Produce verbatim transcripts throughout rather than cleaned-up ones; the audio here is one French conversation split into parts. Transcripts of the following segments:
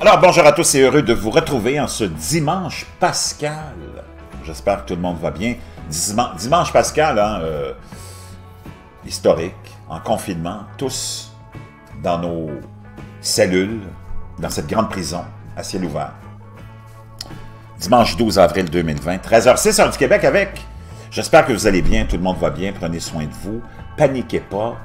Alors bonjour à tous et heureux de vous retrouver en ce dimanche pascal. J'espère que tout le monde va bien. Dimanche pascal, hein, euh, historique, en confinement, tous dans nos cellules, dans cette grande prison à ciel ouvert. Dimanche douze avril deux mille vingt, treize heures six, heure du Québec avec. J'espère que vous allez bien, tout le monde va bien, prenez soin de vous, paniquez pas.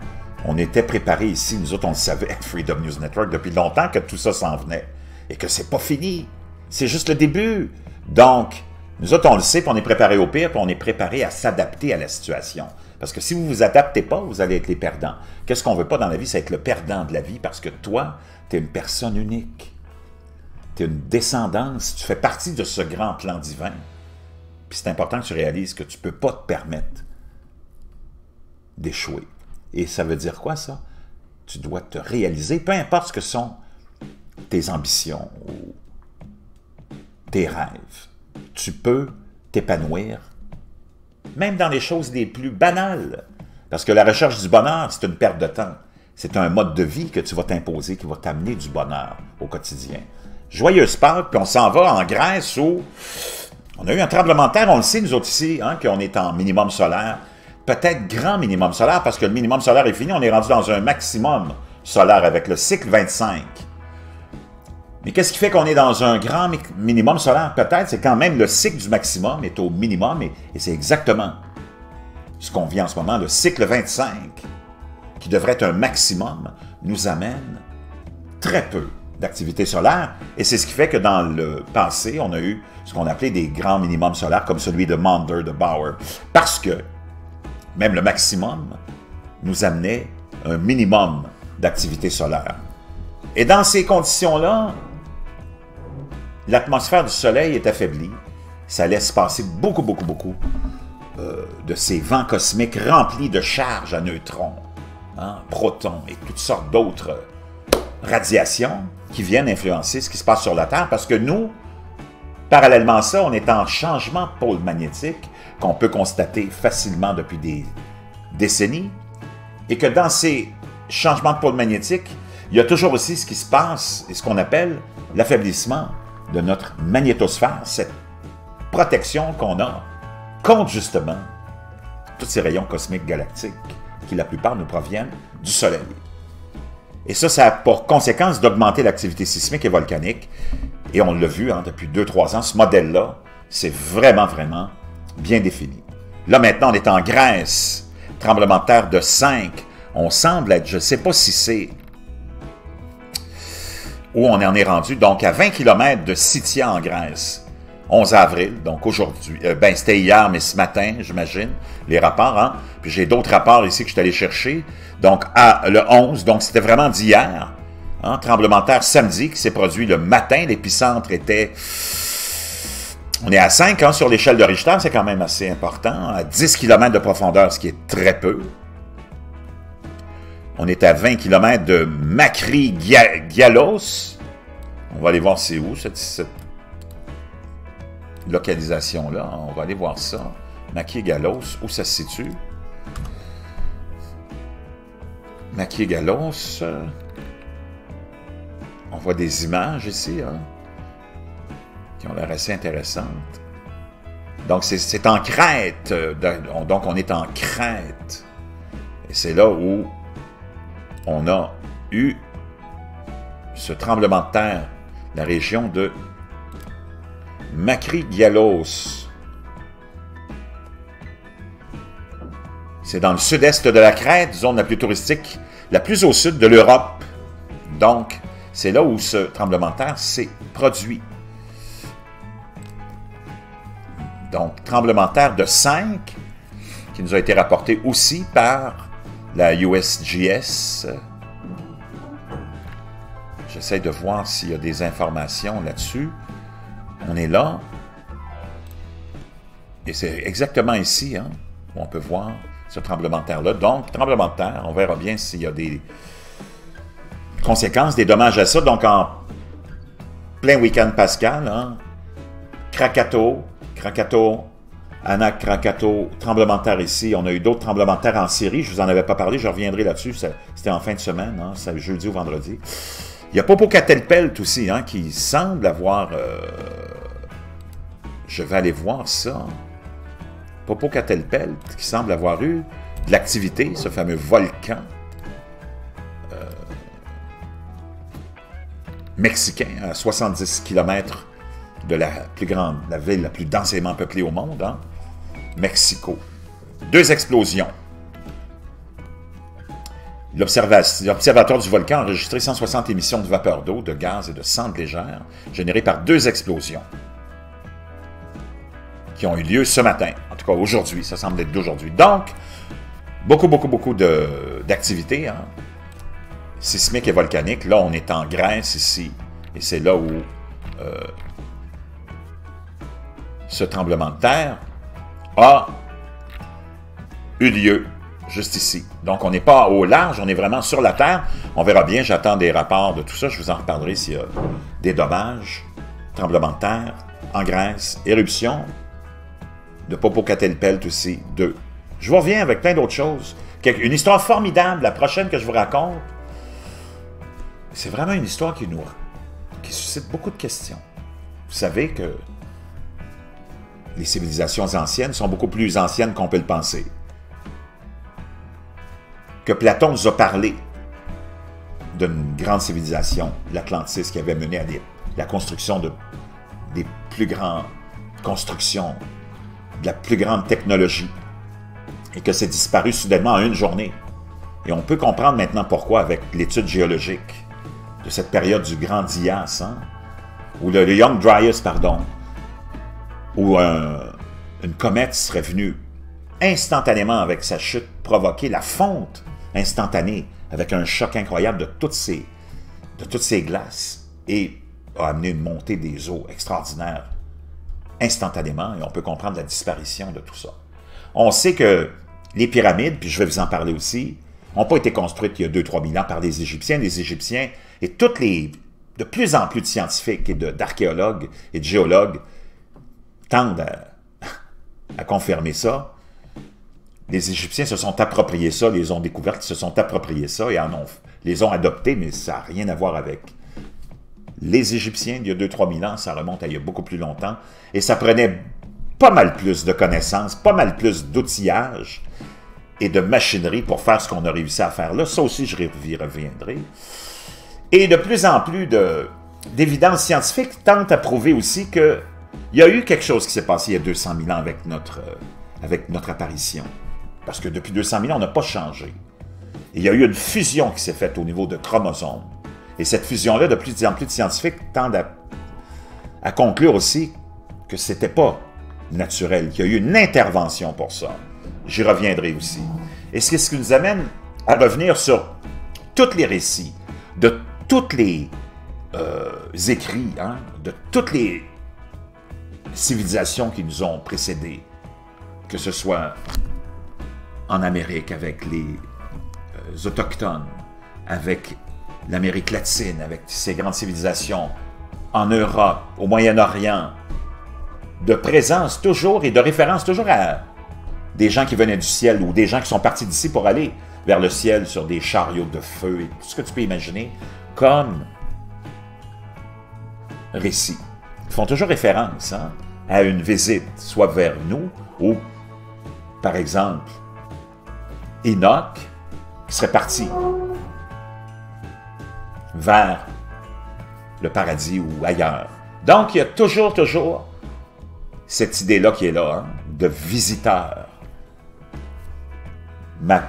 On était préparés ici, nous autres on le savait à Freedom News Network depuis longtemps que tout ça s'en venait et que c'est pas fini, c'est juste le début. Donc, nous autres on le sait, puis on est préparés au pire, puis on est préparés à s'adapter à la situation. Parce que si vous ne vous adaptez pas, vous allez être les perdants. Qu'est-ce qu'on ne veut pas dans la vie, c'est être le perdant de la vie, parce que toi, tu es une personne unique. Tu es une descendance, tu fais partie de ce grand plan divin. Puis c'est important que tu réalises que tu ne peux pas te permettre d'échouer. Et ça veut dire quoi, ça? Tu dois te réaliser, peu importe ce que sont tes ambitions ou tes rêves. Tu peux t'épanouir même dans les choses les plus banales. Parce que la recherche du bonheur, c'est une perte de temps. C'est un mode de vie que tu vas t'imposer qui va t'amener du bonheur au quotidien. Joyeuse Pâques, puis on s'en va en Grèce où on a eu un tremblement de terre, on le sait nous autres ici, hein, qu'on est en minimum solaire. Peut-être grand minimum solaire, parce que le minimum solaire est fini, on est rendu dans un maximum solaire avec le cycle vingt-cinq. Mais qu'est-ce qui fait qu'on est dans un grand minimum solaire? Peut-être, c'est quand même le cycle du maximum est au minimum, et, et c'est exactement ce qu'on vit en ce moment. Le cycle vingt-cinq, qui devrait être un maximum, nous amène très peu d'activité solaire, et c'est ce qui fait que dans le passé, on a eu ce qu'on appelait des grands minimums solaires, comme celui de Maunder, de Bauer, parce que même le maximum nous amenait un minimum d'activité solaire. Et dans ces conditions-là, l'atmosphère du soleil est affaiblie. Ça laisse passer beaucoup, beaucoup, beaucoup euh, de ces vents cosmiques remplis de charges à neutrons, hein, protons et toutes sortes d'autres radiations qui viennent influencer ce qui se passe sur la Terre, parce que nous, parallèlement à ça, on est en changement de pôle magnétique qu'on peut constater facilement depuis des décennies, et que dans ces changements de pôle magnétique, il y a toujours aussi ce qui se passe et ce qu'on appelle l'affaiblissement de notre magnétosphère, cette protection qu'on a contre justement tous ces rayons cosmiques galactiques qui la plupart nous proviennent du Soleil. Et ça, ça a pour conséquence d'augmenter l'activité sismique et volcanique, et on l'a vu hein, depuis deux trois ans, ce modèle-là, c'est vraiment, vraiment bien défini. Là, maintenant, on est en Grèce. Tremblement de terre de cinq. On semble être, je ne sais pas si c'est où on en est rendu, donc à vingt kilomètres de Sitia en Grèce. onze avril, donc aujourd'hui. Euh, ben, c'était hier, mais ce matin, j'imagine, les rapports. Hein? Puis j'ai d'autres rapports ici que je suis allé chercher. Donc, à le onze, donc c'était vraiment d'hier. Hein? Tremblement de terre samedi qui s'est produit le matin. L'épicentre était... On est à cinq hein, sur l'échelle de Richter, c'est quand même assez important, à dix kilomètres de profondeur, ce qui est très peu. On est à vingt kilomètres de Makri Gialos. On va aller voir c'est où, cette, cette localisation-là. On va aller voir ça. Makri Gialos, où ça se situe? Makri Gialos. On voit des images ici, hein? Qui ont l'air assez intéressantes. Donc, c'est en Crète. Donc, on est en Crète. Et c'est là où on a eu ce tremblement de terre, la région de Makri Gialos. C'est dans le sud-est de la Crète, zone la plus touristique, la plus au sud de l'Europe. Donc, c'est là où ce tremblement de terre s'est produit. Donc, tremblement de terre de cinq, qui nous a été rapporté aussi par la U S G S. J'essaie de voir s'il y a des informations là-dessus. On est là. Et c'est exactement ici, hein, où on peut voir ce tremblement de terre-là. Donc, tremblement de terre, on verra bien s'il y a des conséquences, des dommages à ça. Donc, en plein week-end pascal, hein, Krakatoa, Krakatoa, Enoch, Krakatoa, tremblement de terre ici. On a eu d'autres tremblements de terre en Syrie. Je ne vous en avais pas parlé, je reviendrai là-dessus. C'était en fin de semaine, hein? C'est jeudi ou vendredi. Il y a Popocatépetl aussi, hein, qui semble avoir... Euh... Je vais aller voir ça. Popocatépetl qui semble avoir eu de l'activité, ce fameux volcan euh... mexicain, à soixante-dix kilomètres de la plus grande, la ville la plus densément peuplée au monde, hein? Mexico. Deux explosions. L'observatoire du volcan a enregistré cent soixante émissions de vapeur d'eau, de gaz et de cendres légères générées par deux explosions qui ont eu lieu ce matin. En tout cas, aujourd'hui. Ça semble être d'aujourd'hui. Donc, beaucoup, beaucoup, beaucoup d'activités, hein? Sismiques et volcaniques. Là, on est en Grèce ici, et c'est là où euh, ce tremblement de terre a eu lieu. Juste ici. Donc, on n'est pas au large, on est vraiment sur la terre. On verra bien, j'attends des rapports de tout ça. Je vous en reparlerai s'il y a des dommages. Tremblement de terre en Grèce, éruption de Popocatépetl aussi, deux. Je vous reviens avec plein d'autres choses. Une histoire formidable, la prochaine que je vous raconte. C'est vraiment une histoire qui nous... qui suscite beaucoup de questions. Vous savez que les civilisations anciennes sont beaucoup plus anciennes qu'on peut le penser. Que Platon nous a parlé d'une grande civilisation, l'Atlantis, qui avait mené à des, la construction de, des plus grandes constructions, de la plus grande technologie, et que c'est disparu soudainement en une journée. Et on peut comprendre maintenant pourquoi avec l'étude géologique de cette période du Grand Dryas, hein, ou le, le Young Dryas, pardon, où un, une comète serait venue instantanément avec sa chute provoquer la fonte instantanée avec un choc incroyable de toutes ces, de toutes ces glaces et a amené une montée des eaux extraordinaire instantanément, et on peut comprendre la disparition de tout ça. On sait que les pyramides, puis je vais vous en parler aussi, n'ont pas été construites il y a deux à trois mille ans par les Égyptiens. Les Égyptiens et toutes les, de plus en plus de scientifiques et d'archéologues et de géologues tendent à, à confirmer ça. Les Égyptiens se sont appropriés ça, les ont découvertes, se sont appropriés ça et en ont, les ont adoptés, mais ça n'a rien à voir avec les Égyptiens d'il y a deux à trois mille ans, ça remonte à il y a beaucoup plus longtemps, et ça prenait pas mal plus de connaissances, pas mal plus d'outillage et de machinerie pour faire ce qu'on a réussi à faire là. Ça aussi, je y reviendrai. Et de plus en plus d'évidences scientifiques tentent à prouver aussi qu'il y a eu quelque chose qui s'est passé il y a deux cent mille ans avec notre, euh, avec notre apparition. Parce que depuis deux cent mille ans, on n'a pas changé. Et il y a eu une fusion qui s'est faite au niveau de chromosomes. Et cette fusion-là, de plus en plus de scientifiques tendent à, à conclure aussi que ce n'était pas naturel, qu'il y a eu une intervention pour ça. J'y reviendrai aussi. Et c'est ce qui nous amène à revenir sur tous les récits, de tous les euh, écrits, hein, de toutes les civilisations qui nous ont précédés, que ce soit... en Amérique, avec les euh, Autochtones, avec l'Amérique latine, avec ces grandes civilisations, en Europe, au Moyen-Orient, de présence toujours et de référence toujours à des gens qui venaient du ciel ou des gens qui sont partis d'ici pour aller vers le ciel sur des chariots de feu et tout ce que tu peux imaginer comme récits. Ils font toujours référence, hein, à une visite, soit vers nous ou, par exemple, Enoch, qui serait parti vers le paradis ou ailleurs. Donc, il y a toujours, toujours cette idée-là qui est là, hein, de visiteur. Ma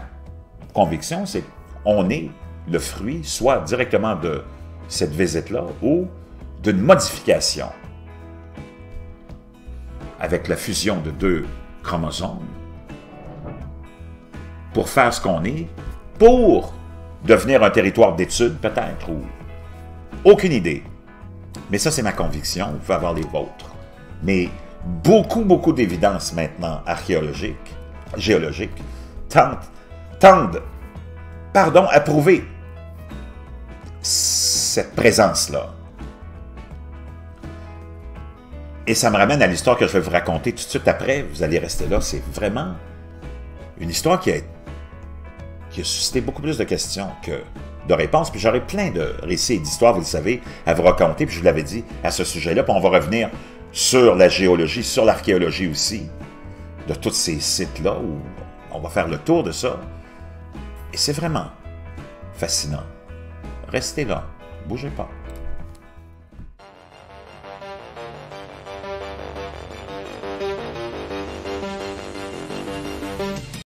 conviction, c'est qu'on est le fruit soit directement de cette visite-là ou d'une modification avec la fusion de deux chromosomes, pour faire ce qu'on est, pour devenir un territoire d'études peut-être, ou aucune idée. Mais ça, c'est ma conviction, vous pouvez avoir les vôtres. Mais beaucoup, beaucoup d'évidences maintenant archéologiques, géologiques, tentent, tendent, pardon, à prouver cette présence-là. Et ça me ramène à l'histoire que je vais vous raconter tout de suite après, vous allez rester là, c'est vraiment une histoire qui a été qui a suscité beaucoup plus de questions que de réponses, puis j'aurai plein de récits et d'histoires, vous le savez, à vous raconter, puis je vous l'avais dit à ce sujet-là, puis on va revenir sur la géologie, sur l'archéologie aussi, de tous ces sites-là, où on va faire le tour de ça, et c'est vraiment fascinant. Restez là, bougez pas.